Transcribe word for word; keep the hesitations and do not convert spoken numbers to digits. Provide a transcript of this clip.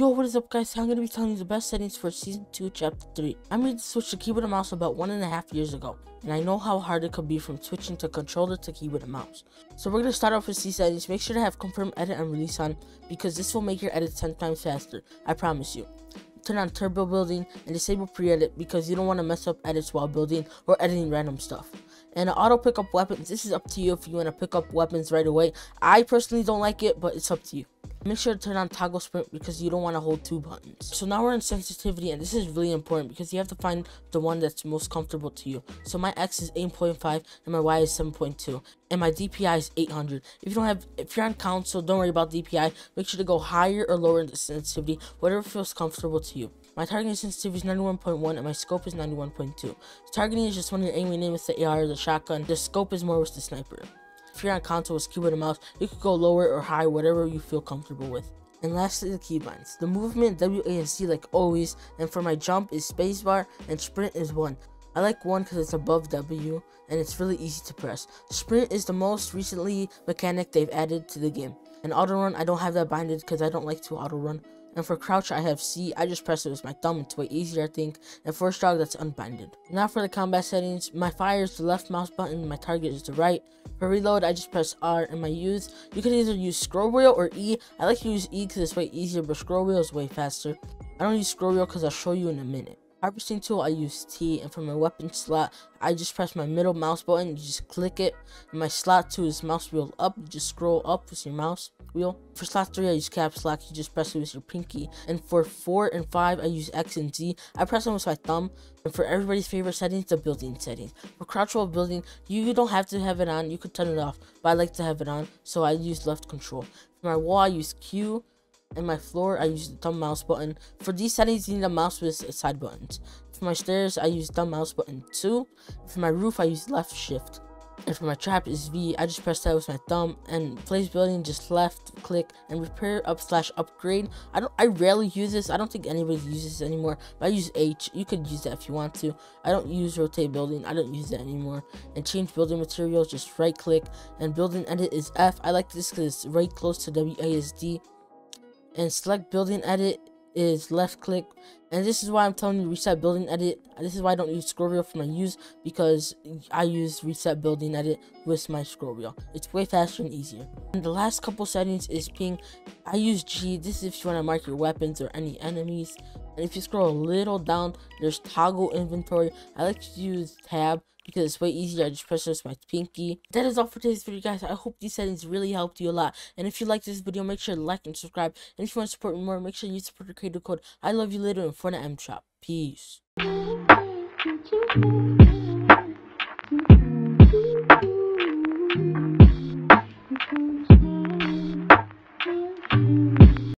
Yo, what is up guys? I'm going to be telling you the best settings for Season two Chapter three. I made the switch to keyboard and mouse about one and a half years ago, and I know how hard it could be from switching to controller to keyboard and mouse. So we're going to start off with these settings. Make sure to have confirm edit and release on, because this will make your edit ten times faster, I promise you. Turn on turbo building and disable pre-edit, because you don't want to mess up edits while building or editing random stuff. And auto pick up weapons, this is up to you if you want to pick up weapons right away. I personally don't like it, but it's up to you. Make sure to turn on toggle sprint, because you don't want to hold two buttons. So now we're in sensitivity, and this is really important because you have to find the one that's most comfortable to you. So my X is eight point five and my Y is seven point two and my D P I is eight hundred. If you don't have, if you're on console, don't worry about D P I. Make sure to go higher or lower in the sensitivity, whatever feels comfortable to you. My targeting sensitivity is ninety-one point one and my scope is ninety-one point two. Targeting is just when you're aiming in with the A R or the shotgun. The scope is more with the sniper. If you're on console with keyboard and mouse, you could go lower or high, whatever you feel comfortable with. And lastly, the keybinds. The movement, W A S D like always, and for my jump is spacebar, and sprint is one. I like one because it's above W, and it's really easy to press. Sprint is the most recently mechanic they've added to the game. And auto run, I don't have that binded because I don't like to auto run. And for crouch, I have C. I just press it with my thumb. It's way easier, I think. And for strong, that's unbinded. Now for the combat settings. My fire is the left mouse button. My target is the right. For reload, I just press R. And my use, you can either use scroll wheel or E. I like to use E because it's way easier, but scroll wheel is way faster. I don't use scroll wheel because I'll show you in a minute. Harvesting tool, I use T. And for my weapon slot, I just press my middle mouse button. You just click it. And my slot two is mouse wheel up. You just scroll up with your mouse wheel. For slot three, I use caps lock. You just press it with your pinky. And for four and five, I use X and Z. I press them with my thumb. And for everybody's favorite settings, the building settings. For crouch while building, you, you don't have to have it on. You could turn it off, but I like to have it on, so I use left control. For my wall, I use Q. And my floor, I use the thumb mouse button. For these settings, you need a mouse with side buttons. For my stairs, I use thumb mouse button two. For my roof, I use left shift. And for my trap is V. I just press that with my thumb. And place building, just left click. And repair up slash upgrade, I don't I rarely use this. I don't think anybody uses this anymore, but I use H. You could use that if you want to. I don't use rotate building, I don't use that anymore. And change building materials, just right click. And building edit is F. I like this because it's right close to W A S D. And select building edit is left click. And this is why I'm telling you reset building edit. This is why I don't use scroll wheel for my use, because I use reset building edit with my scroll wheel. It's way faster and easier. And the last couple settings is ping. I use G. This is if you want to mark your weapons or any enemies. And if you scroll a little down, there's toggle inventory. I like to use tab because it's way easier. I just press this with my pinky. That is all for today's video, guys. I hope these settings really helped you a lot. And if you like this video, make sure to like and subscribe. And if you want to support me more, make sure you support the creator code I love you later in front of M Shop. Peace.